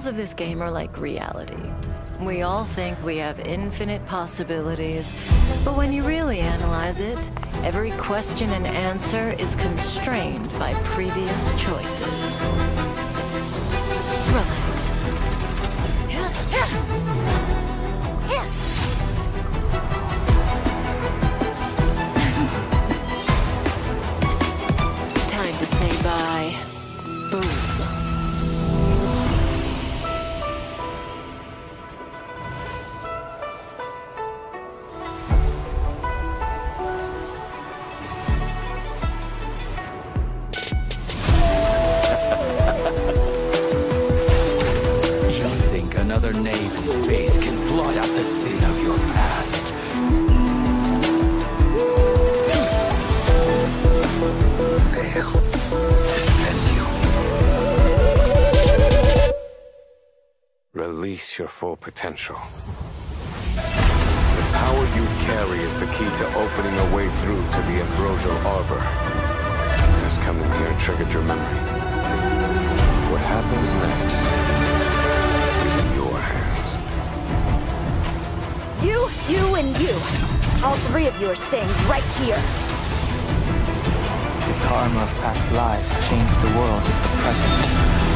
rules of this game are like reality. We all think we have infinite possibilities, but when you really analyze it, every question and answer is constrained by previous choices. Relax. Time to say bye. Boom. Another name and face can blot out the sin of your past. Fail. Defend you. Release your full potential. The power you carry is the key to opening a way through to the Ambrosial Arbor. This coming here triggered your memory. What happens next? You and you. All three of you are staying right here. The karma of past lives changed the world as the present.